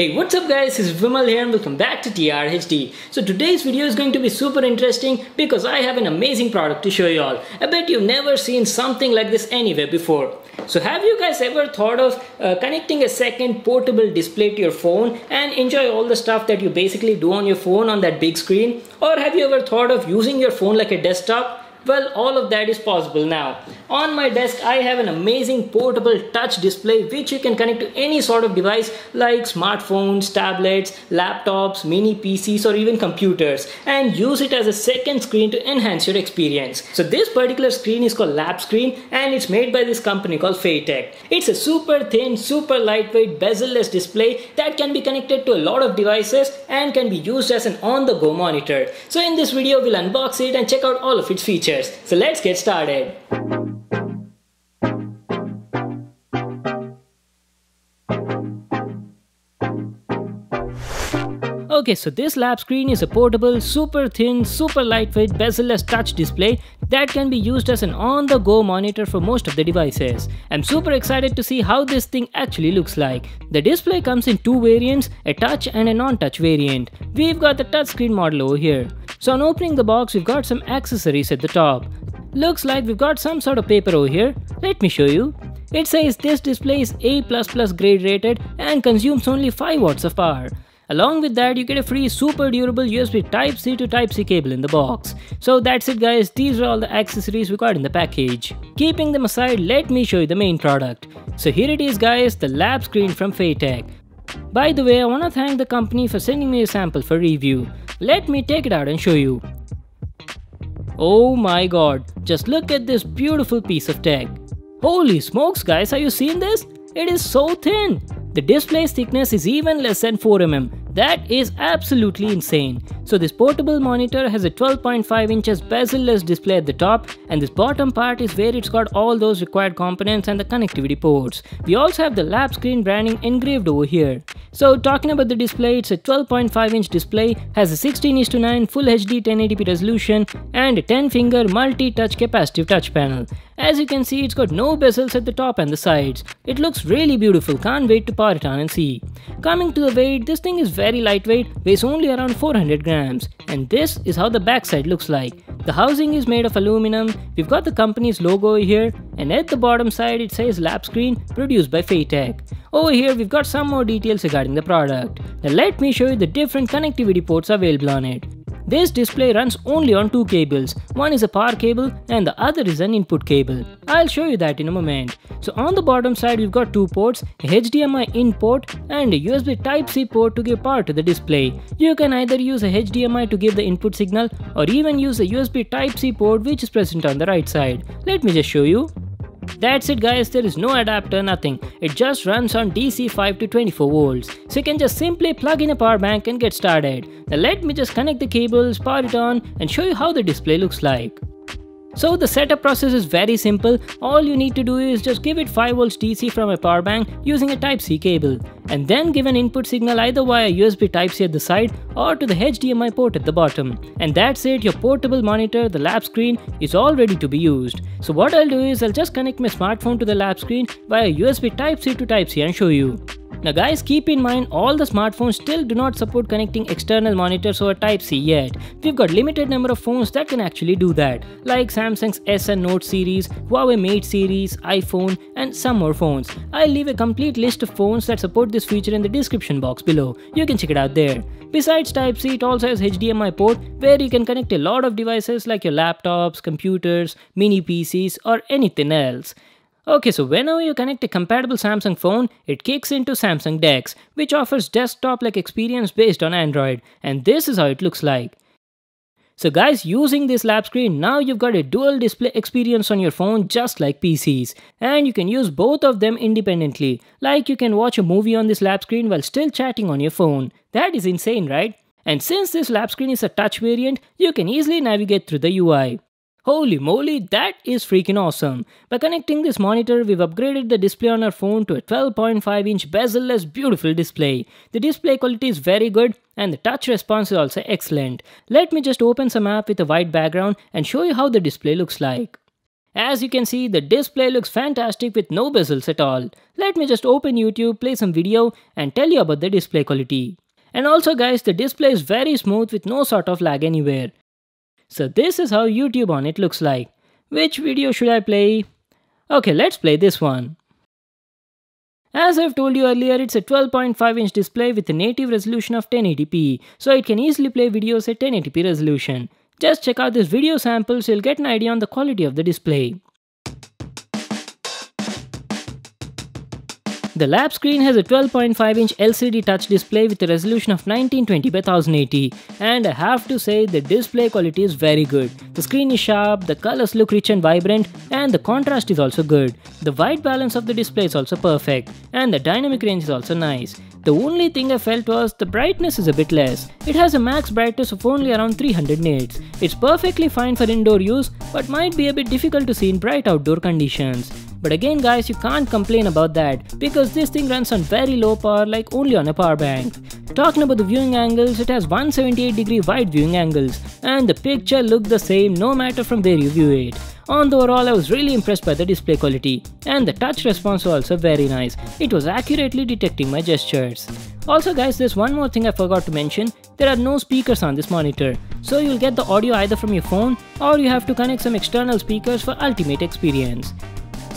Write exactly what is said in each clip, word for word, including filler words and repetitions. Hey, what's up guys, it's Vimal here and welcome back to TechReviewHD. So today's video is going to be super interesting because I have an amazing product to show you all. I bet you've never seen something like this anywhere before. So have you guys ever thought of uh, connecting a second portable display to your phone and enjoy all the stuff that you basically do on your phone on that big screen? Or have you ever thought of using your phone like a desktop? Well, all of that is possible now. On my desk, I have an amazing portable touch display which you can connect to any sort of device like smartphones, tablets, laptops, mini P Cs or even computers and use it as a second screen to enhance your experience. So this particular screen is called Lapscreen and it's made by this company called Faytech. It's a super thin, super lightweight, bezel-less display that can be connected to a lot of devices and can be used as an on-the-go monitor. So in this video, we'll unbox it and check out all of its features. So let's get started. Okay, so this Lapscreen is a portable, super thin, super lightweight, bezel-less touch display that can be used as an on-the-go monitor for most of the devices. I'm super excited to see how this thing actually looks like. The display comes in two variants, a touch and a non-touch variant. We've got the touchscreen model over here. So on opening the box, we've got some accessories at the top. Looks like we've got some sort of paper over here. Let me show you. It says this display is A plus plus grade rated and consumes only five watts of power. Along with that, you get a free super durable U S B Type-C to Type-C cable in the box. So that's it guys, these are all the accessories we got in the package. Keeping them aside, let me show you the main product. So here it is guys, the Lapscreen from Faytech. By the way, I wanna thank the company for sending me a sample for review. Let me take it out and show you. Oh my god, just look at this beautiful piece of tech. Holy smokes guys, have you seen this? It is so thin. The display's thickness is even less than four millimeters. That is absolutely insane. So this portable monitor has a twelve point five inches bezel-less display at the top, and this bottom part is where it's got all those required components and the connectivity ports. We also have the Lapscreen branding engraved over here. So talking about the display, it's a twelve point five inch display, has a sixteen is to nine Full H D ten eighty p resolution and a ten finger multi-touch capacitive touch panel. As you can see, it's got no bezels at the top and the sides. It looks really beautiful, can't wait to power it on and see. Coming to the weight, this thing is very lightweight, weighs only around four hundred grams. And this is how the backside looks like. The housing is made of aluminum, we've got the company's logo here, and at the bottom side it says Lapscreen, produced by Faytech. Over here we've got some more details regarding the product. Now let me show you the different connectivity ports available on it. This display runs only on two cables, one is a power cable and the other is an input cable. I'll show you that in a moment. So on the bottom side we've got two ports, a H D M I in port and a U S B Type-C port to give power to the display. You can either use a H D M I to give the input signal or even use a U S B Type-C port which is present on the right side. Let me just show you. That's it guys, there is no adapter, nothing. It just runs on D C five to twenty-four volts. So you can just simply plug in a power bank and get started. Now let me just connect the cables, power it on and show you how the display looks like. So the setup process is very simple. All you need to do is just give it five volts D C from a power bank using a Type-C cable. And then give an input signal either via U S B Type-C at the side or to the H D M I port at the bottom. And that's it, your portable monitor, the Lapscreen, is all ready to be used. So what I'll do is I'll just connect my smartphone to the Lapscreen via U S B Type-C to Type-C and show you. Now guys, keep in mind all the smartphones still do not support connecting external monitors over Type-C yet. We've got limited number of phones that can actually do that, like Samsung's S and Note series, Huawei Mate series, iPhone and some more phones. I'll leave a complete list of phones that support this feature in the description box below, you can check it out there. Besides Type-C, it also has H D M I port where you can connect a lot of devices like your laptops, computers, mini P Cs or anything else. Okay, so whenever you connect a compatible Samsung phone, it kicks into Samsung DeX, which offers desktop-like experience based on Android, and this is how it looks like. So guys, using this Lapscreen, now you've got a dual display experience on your phone just like P Cs, and you can use both of them independently, like you can watch a movie on this Lapscreen while still chatting on your phone. That is insane, right? And since this Lapscreen is a touch variant, you can easily navigate through the U I. Holy moly, that is freaking awesome. By connecting this monitor, we've upgraded the display on our phone to a twelve point five inch bezel-less beautiful display. The display quality is very good and the touch response is also excellent. Let me just open some app with a white background and show you how the display looks like. As you can see, the display looks fantastic with no bezels at all. Let me just open YouTube, play some video and tell you about the display quality. And also guys, the display is very smooth with no sort of lag anywhere. So this is how YouTube on it looks like. Which video should I play? Okay, let's play this one. As I've told you earlier, it's a twelve point five inch display with a native resolution of ten eighty p, so it can easily play videos at ten eighty p resolution. Just check out this video sample so you'll get an idea on the quality of the display. The Lapscreen has a twelve point five inch L C D touch display with a resolution of nineteen twenty by ten eighty, and I have to say the display quality is very good. The screen is sharp, the colors look rich and vibrant, and the contrast is also good. The white balance of the display is also perfect, and the dynamic range is also nice. The only thing I felt was the brightness is a bit less. It has a max brightness of only around three hundred nits. It's perfectly fine for indoor use, but might be a bit difficult to see in bright outdoor conditions. But again guys, you can't complain about that, because this thing runs on very low power, like only on a power bank. Talking about the viewing angles, it has one hundred seventy-eight degree wide viewing angles, and the picture looked the same no matter from where you view it. On the overall, I was really impressed by the display quality, and the touch response was also very nice. It was accurately detecting my gestures. Also guys, there's one more thing I forgot to mention. There are no speakers on this monitor, so you'll get the audio either from your phone or you have to connect some external speakers for ultimate experience.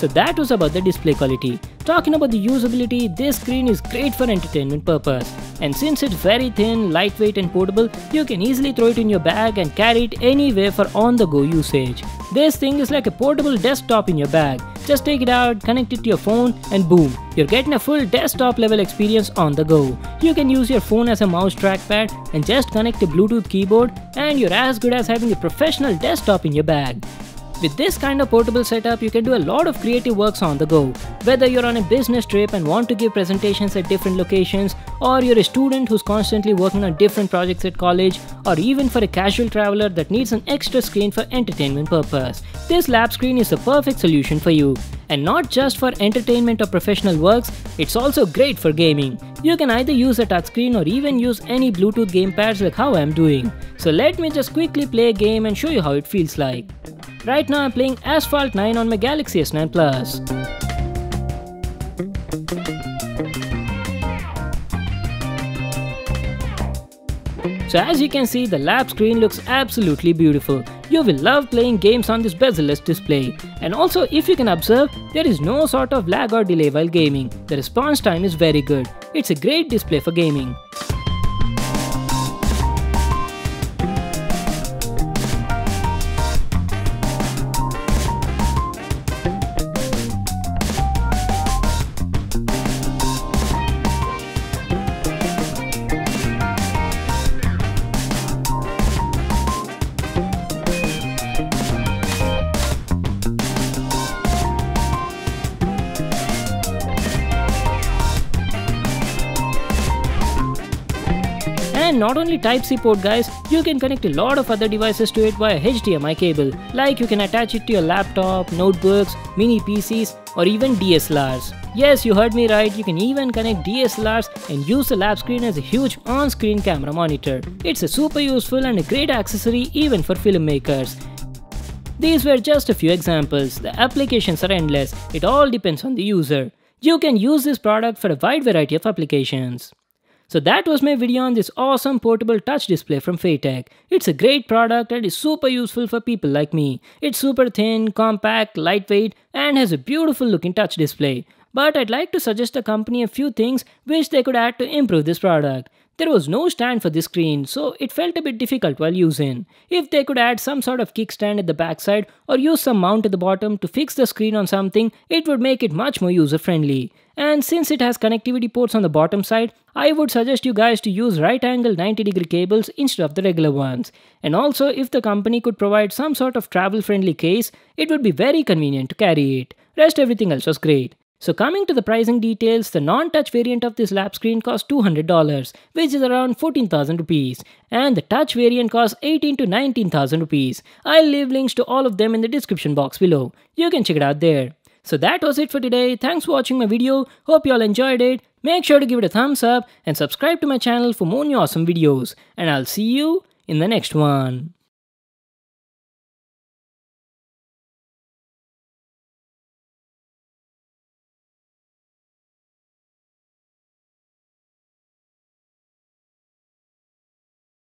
So that was about the display quality. Talking about the usability, this screen is great for entertainment purpose. And since it's very thin, lightweight and portable, you can easily throw it in your bag and carry it anywhere for on-the-go usage. This thing is like a portable desktop in your bag. Just take it out, connect it to your phone and boom, you're getting a full desktop level experience on the go. You can use your phone as a mouse trackpad and just connect a Bluetooth keyboard, and you're as good as having a professional desktop in your bag. With this kind of portable setup, you can do a lot of creative works on the go. Whether you're on a business trip and want to give presentations at different locations, or you're a student who's constantly working on different projects at college, or even for a casual traveler that needs an extra screen for entertainment purpose, this Lapscreen is the perfect solution for you. And not just for entertainment or professional works, it's also great for gaming. You can either use a touchscreen or even use any Bluetooth gamepads like how I'm doing. So let me just quickly play a game and show you how it feels like. Right now I'm playing Asphalt nine on my Galaxy S nine Plus. So as you can see, the Lapscreen looks absolutely beautiful. You will love playing games on this bezel-less display. And also, if you can observe, there is no sort of lag or delay while gaming. The response time is very good. It's a great display for gaming. And not only Type C port guys, you can connect a lot of other devices to it via H D M I cable, like you can attach it to your laptop, notebooks, mini P Cs or even D S L Rs. Yes, you heard me right, you can even connect D S L Rs and use the Lapscreen as a huge on-screen camera monitor. It's a super useful and a great accessory even for filmmakers. These were just a few examples. The applications are endless, it all depends on the user. You can use this product for a wide variety of applications. So that was my video on this awesome portable touch display from Faytech. It's a great product and is super useful for people like me. It's super thin, compact, lightweight and has a beautiful looking touch display. But I'd like to suggest the company a few things which they could add to improve this product. There was no stand for this screen, so it felt a bit difficult while using. If they could add some sort of kickstand at the backside or use some mount at the bottom to fix the screen on something, it would make it much more user friendly. And since it has connectivity ports on the bottom side, I would suggest you guys to use right angle ninety degree cables instead of the regular ones. And also, if the company could provide some sort of travel friendly case, it would be very convenient to carry it. Rest everything else was great. So coming to the pricing details, the non-touch variant of this Lapscreen costs two hundred dollars, which is around fourteen thousand rupees, and the touch variant costs eighteen to nineteen thousand rupees. I'll leave links to all of them in the description box below. You can check it out there. So that was it for today. Thanks for watching my video. Hope you all enjoyed it. Make sure to give it a thumbs up and subscribe to my channel for more new awesome videos. And I'll see you in the next one.